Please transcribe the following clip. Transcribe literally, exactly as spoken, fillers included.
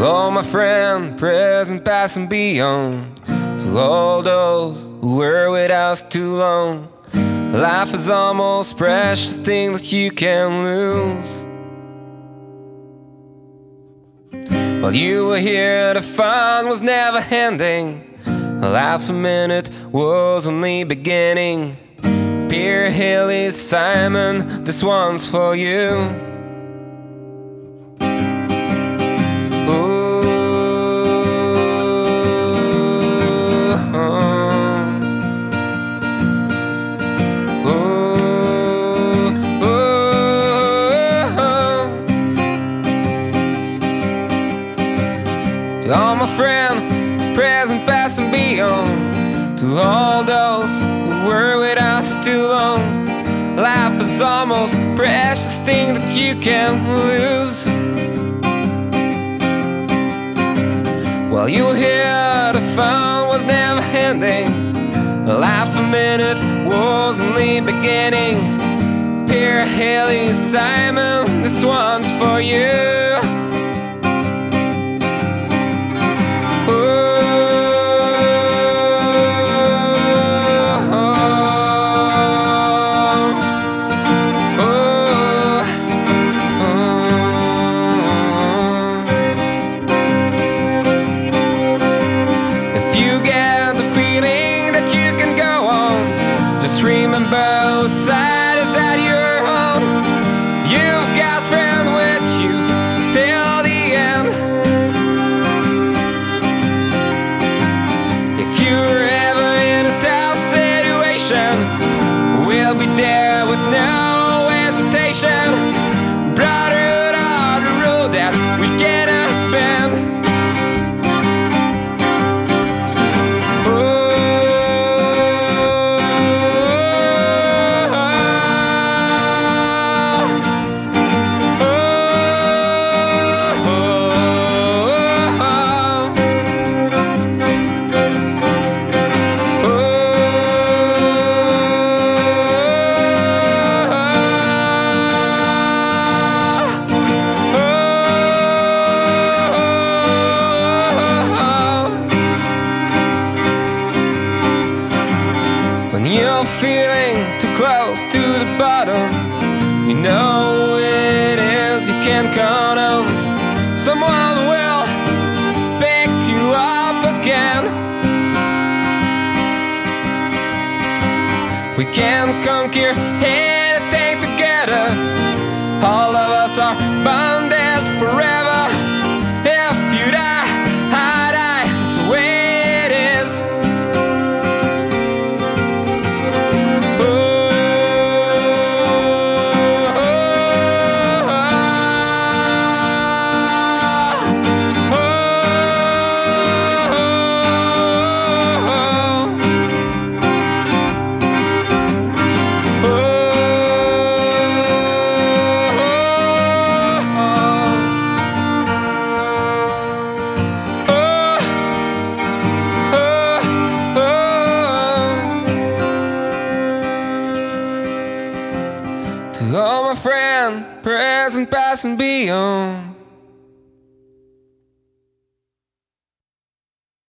for all my friends, present, past and beyond, for all those who were with us too long. Life is the most precious thing that you can lose. While you were here, the fun was never ending. Life a minute was only beginning. Pierre Hilly, Simon, this one's for you. To all my friends, present, past and beyond, to all those who were with us too long, life is the most precious thing that you can lose. While you were here, the fun was never ending. Life a minute was only beginning. Pierre Hilly, Simon, this one's for you. Both sides at your home, you've got friends with you till the end. If you're ever in a tough situation, we'll be there with no hesitation. Brotherhood on the road that we cannot bend. You're feeling too close to the bottom, you know it is, you can't count on. Someone will pick you up again. We can conquer anything together. All of us are bonded forever. If you die, I die, that's the way it is. To all my friends, present, past and beyond.